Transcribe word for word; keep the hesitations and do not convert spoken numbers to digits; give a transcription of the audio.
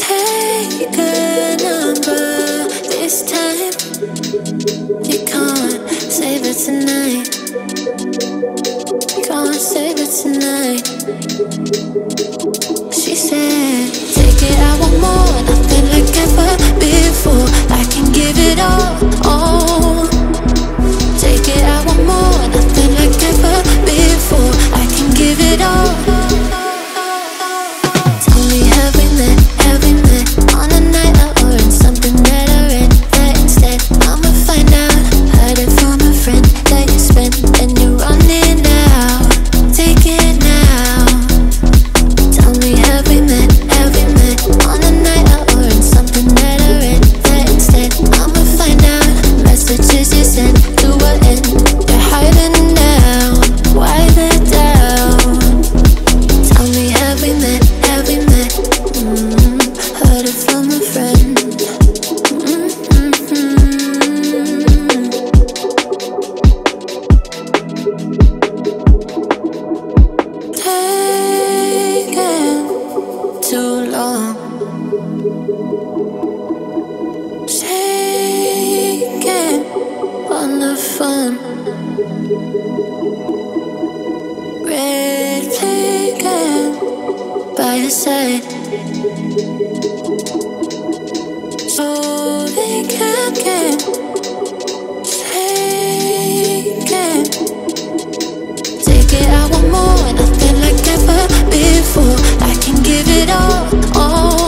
Take a number this time. You can't save it tonight. Can't save it tonight. She said, take it, I want more. Nothing like ever before. I can give it all, all. Take it, I want more. Nothing like ever before. I can give it all, all. I want more, nothing like ever before. I can give it all, all.